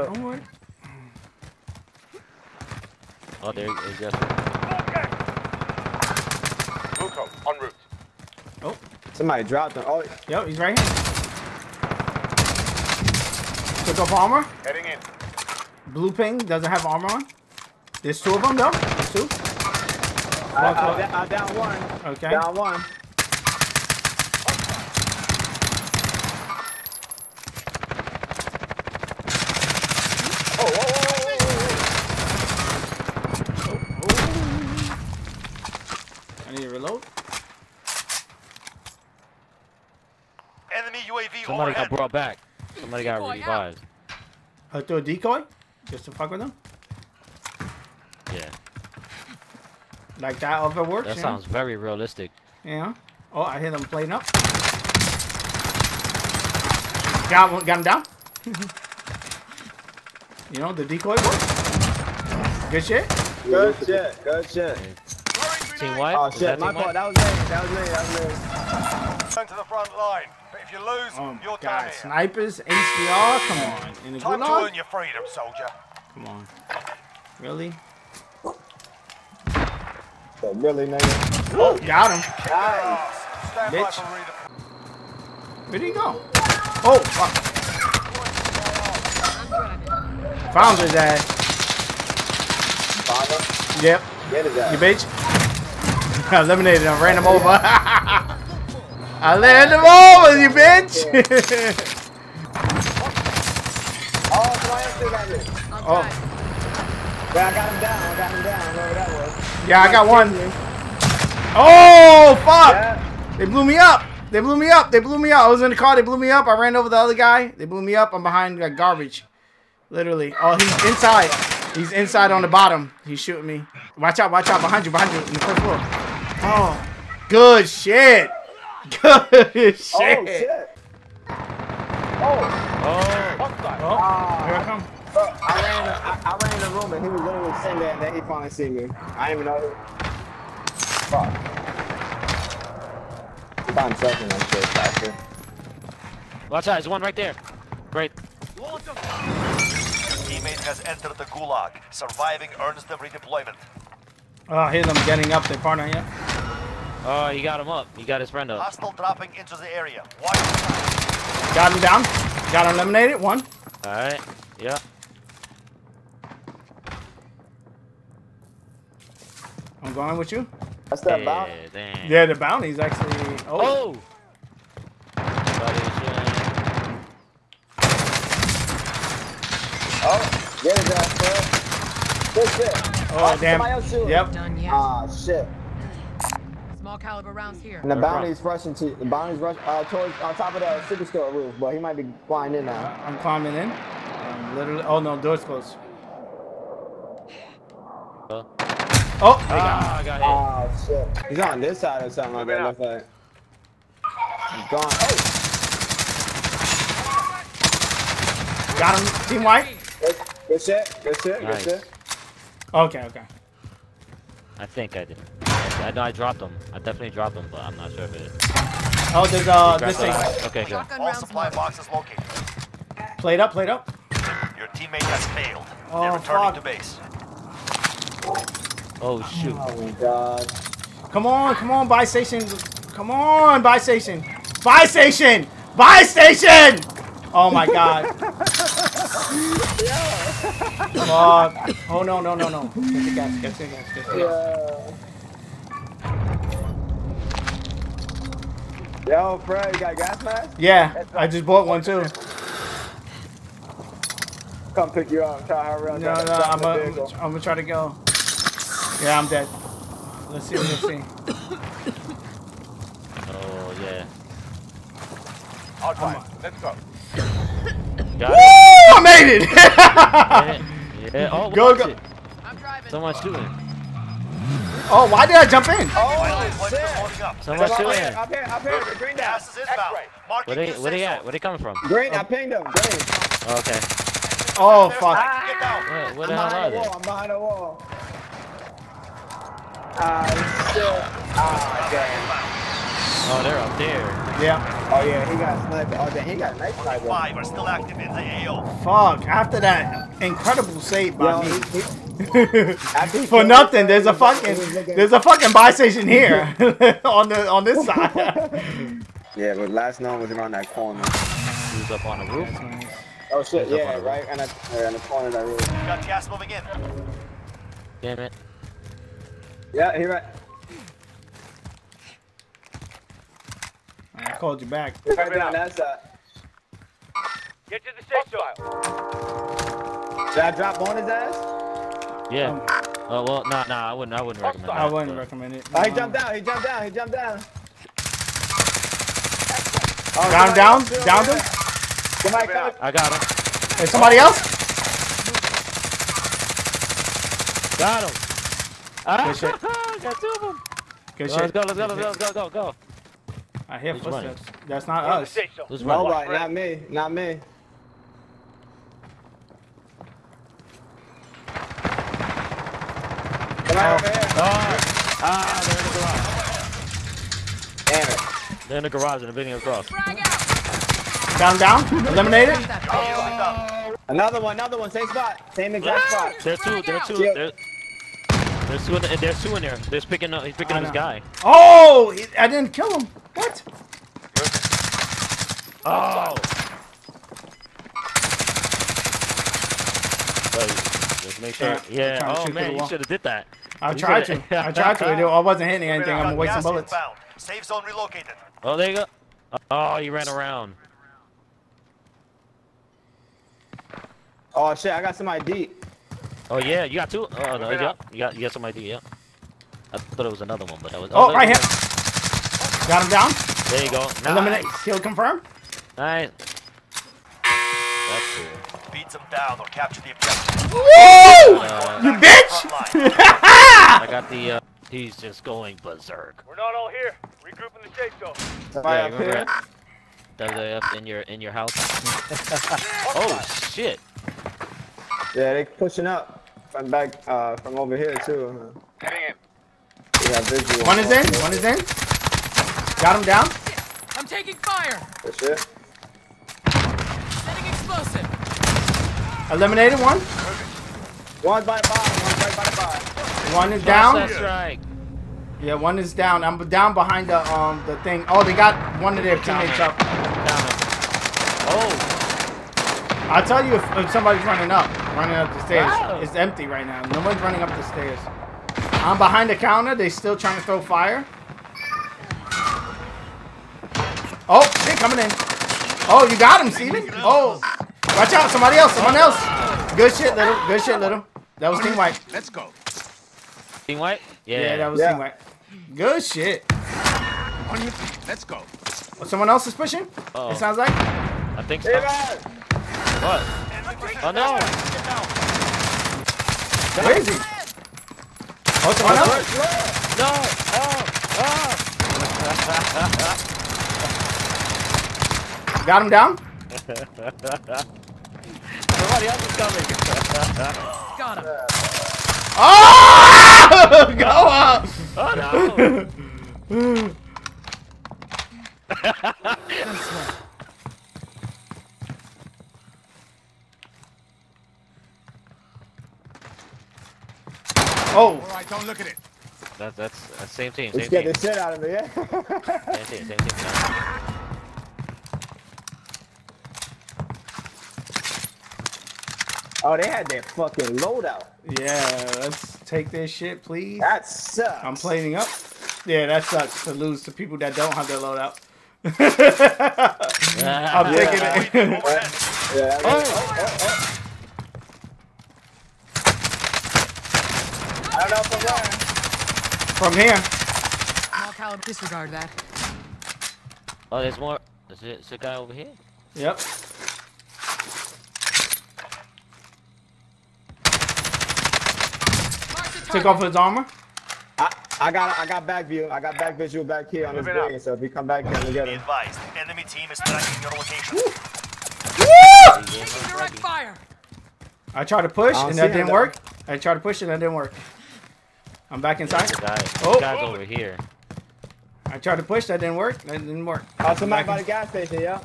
up. Don't worry. Oh, there he is. Luco, en route. Oh. Somebody dropped him. Oh, yep, he's right here. Took up armor. Heading in. Blue ping doesn't have armor on. There's two of them though. There's two. I down one. Okay. Down one. I need to reload. Enemy UAV. Somebody got brought back. Somebody got revived. I threw a decoy? Just to fuck with them? Yeah. Like that other works? That sounds very realistic. Yeah. Oh, I hit him playing up. Got him down. You know, the decoy works. Good shit. Good shit. Good shit. Team white? Oh shit, my fault. That was late. That was late. Turn to the front line. But if you lose, you're down here. Snipers, HDR, come on. In the time to earn your freedom, soldier. Come on. Really? But really, nigga. Oh, got him. Nice. Bitch. Where did he go? Oh, fuck. Found his ass. Found him? Yep. Get his ass. You bitch. I eliminated him, ran him over. I ran him over, you bitch! Oh. Yeah, I got him down, whatever that was. Yeah, I got one. Oh, fuck! Yeah. They blew me up! I was in the car, they blew me up. I ran over the other guy. They blew me up. I'm behind like garbage. Literally. Oh, he's inside. He's inside on the bottom. He's shooting me. Watch out, behind you, in the first floor. Oh, good shit. Good shit. Oh, shit. Oh. What the? Oh. Here I come. I ran in the room and he was literally saying that he finally seen me. I didn't even know. Fuck. He found something on shit faster. Watch out, there's one right there. Great. Your teammate has entered the gulag. Surviving earns them redeployment. Oh, I hear them getting up. They partner yet? Oh, he got him up. He got his friend up. Hostile dropping into the area. Watch. Got him down. Got him eliminated. One. All right. Yeah. I'm going with you. That's that bounty. Damn. Yeah, the bounty's actually. Oh. Oh. Get his ass, bro. Good shit. Oh, damn. Yep. Ah, shit. Small caliber rounds here. And the bounty's rushing to the bounty's rush towards on top of the super store roof, but he might be flying in now. I'm climbing in. Literally. Oh no, door's closed. Huh? Oh, I got hit. Oh shit. He's on this side or something like that. Looks like. He's gone. Oh. Got him. Team white. Good shit. Good shit. Nice. Good shit. Okay, okay. I think I did. I know I dropped them. I definitely dropped them, but I'm not sure if it is. Oh, there's this thing. Okay, good. All supply boxes located. Played up. Your teammate has failed. Oh, they're returning to base. Oh, shoot. Oh, my God. Come on, buy station. Buy station! Oh, my God. Oh no. Get the gas. Yo, Fred, you got gas mask? Yeah, I just bought one too. Come pick you up. Try to run. No, I'm gonna try to go. Yeah, I'm dead. Let's see. Oh, yeah. Let's go. Got it. I made it! Yeah. Oh, go. I'm driving. Someone's shooting. Oh, why did I jump in? Oh, shit. Someone's shooting. Up here. The green down. Where they at? Where they coming from? Green, I pinged them. Green. Oh, okay. Oh, fuck. Where the hell are they? I'm behind the wall. Ah, shit. Ah, damn. Oh, they're up there. Yeah. Oh yeah, he got sniped. Oh damn, he got sniped. 5 are still active in the AO. Fuck! After that incredible save by me. For nothing. There's a fucking buy station here on this side. Yeah, but last known was around that corner. He was up on a roof. Oh shit! Yeah, right on the corner of that roof. Got gas moving in. Damn it. Yeah, he right. I called you back. Right down that side. Get to the safe side. Should I drop on his ass? Yeah. Well, nah, I wouldn't recommend it. I wouldn't recommend it. Oh, he jumped down. He jumped down. Oh, got him down. Downed him. I got him. Hey, somebody else? Got him. Ah, got 2 of them. Good shit. Let's go. I hear footsteps. That's not us. Nobody, not me. Come out over here. They're in the garage. Damn it. They're in the garage and they're bidding across. Down. Eliminated. Oh. Another one. Same spot. Same exact spot. There's two. Yeah. There's two in there. There's picking up. He's picking up his guy. Oh! I didn't kill him. What? Oh! Just make sure. Yeah. Oh man, you should have did that. I tried to. I wasn't hitting anything. I'm wasting bullets. Safe zone relocated. Oh, there you go. Oh, he ran around. Oh shit! I got some ID. Oh yeah, you got 2. Oh no, you got some ID. Yeah. I thought it was another one, but that was. Oh, right here. Got him down. There you go. Nice. Eliminate. Kill confirmed. Nice. That's cool. Beat them down or capture the objective. Woo! You bitch! I got the. He's just going berserk. We're not all here. Regrouping the safe zone. Yeah, up here. WF in your house. Oh shit! Yeah, they pushing up from back from over here too. Heading in. Yeah, One is in. Got him down. I'm taking fire. That's it. Setting explosive. Eliminated 1. Perfect. One right by the bottom. 1 is down. That's right. Yeah, 1 is down. I'm down behind the thing. Oh, they got one of their teammates up. Oh. I'll tell you if somebody's running up the stairs. Wow. It's empty right now. No one's running up the stairs. I'm behind the counter. They still trying to throw fire. Oh, they're coming in. Oh, you got him, Steven. Oh, watch out. Someone else. Good shit, little. That was Team White. Let's go. Team White? Yeah, that was Team White. Good shit. Let's go. Oh, someone else is pushing? Uh-oh. It sounds like. I think so. What? Oh, no. Crazy. Oh, someone else? No. Oh. Got him down. Somebody else is coming. Got him. Oh! Go up! Oh no! Oh! Alright, don't look at it. That's the same team. Let's get the shit out of it, yeah? Same team. Oh, they had their fucking loadout. Yeah, let's take their shit, please. That sucks. I'm plating up. Yeah, that sucks to lose to people that don't have their loadout. I'm taking it. Yeah. Oh. I don't know from where. From here. I'll disregard that. Oh, there's more. There's a guy over here. Yep. Took off his armor. I got back view. I got back visual back here on this building. So if we come back here together. Advised. Enemy team is tracking your location. Woo! Direct fire. I tried to push and that didn't work. I'm back inside. This guy's over here. I tried to push, that didn't work. Oh, somebody by the gas station, yeah?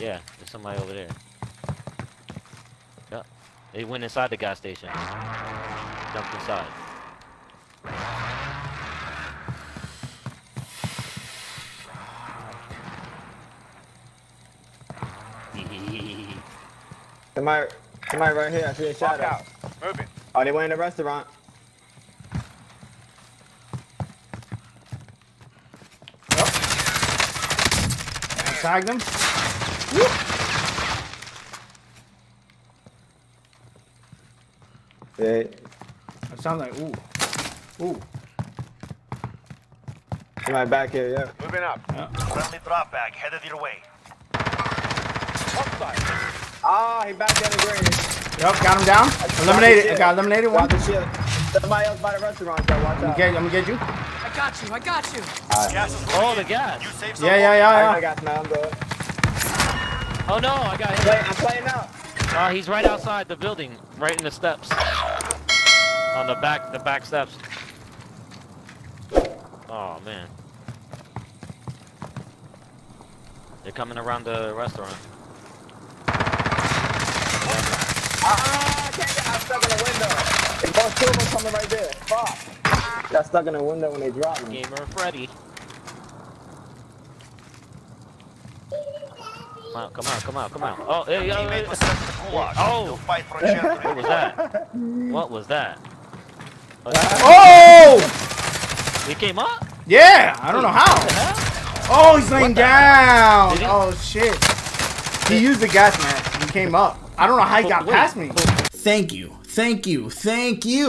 Yeah, there's somebody over there. Yeah. They went inside the gas station. Jumped inside. Somebody right here, I see a shadow. Out. Move it. Oh, they went in the restaurant. Oh. Tagged them. Woo. Yeah. That sounds like, ooh. Ooh. Somebody back here, yeah. Moving up. Friendly drop bag headed your way. Upside. Ah, oh, he back down the green. Yup, got him down. Eliminated. I got eliminated one. Somebody else by the restaurant, so watch out. I'm gonna get you. I got you. Gas is the gas. You saved someone. Yeah. I got now. I'm good. Oh no, I got him. I'm playing out. He's right outside the building, right in the steps. On the back steps. Oh man. They're coming around the restaurant. I'm stuck in the window. They both two of them coming right there. Fuck. Got stuck in the window when they dropped me. Gamer Freddy. Come out. Oh, hey, yo. Oh. What was that? Oh! He came up? Yeah, I don't know how. Oh, he's laying down. Oh, shit. He used the gas mask. He came up. I don't know how he got past me. Thank you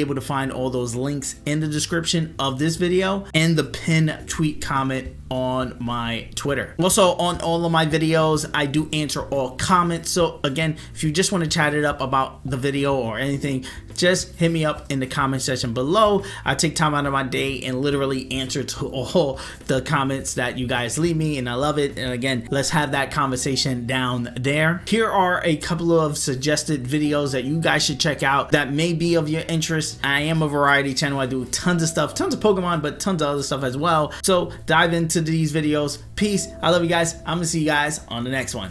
able to find all those links in the description of this video and the pinned tweet comment on my Twitter. Also, on all of my videos, I do answer all comments. So again, if you just want to chat it up about the video or anything, just hit me up in the comment section below. I take time out of my day and literally answer to all the comments that you guys leave me, and I love it. And again, let's have that conversation down there. Here are a couple of suggested videos that you guys should check out that may be of your interest. I am a variety channel. I do tons of stuff, tons of Pokemon, but tons of other stuff as well. So dive into these videos. Peace. I love you guys. I'm gonna see you guys on the next one.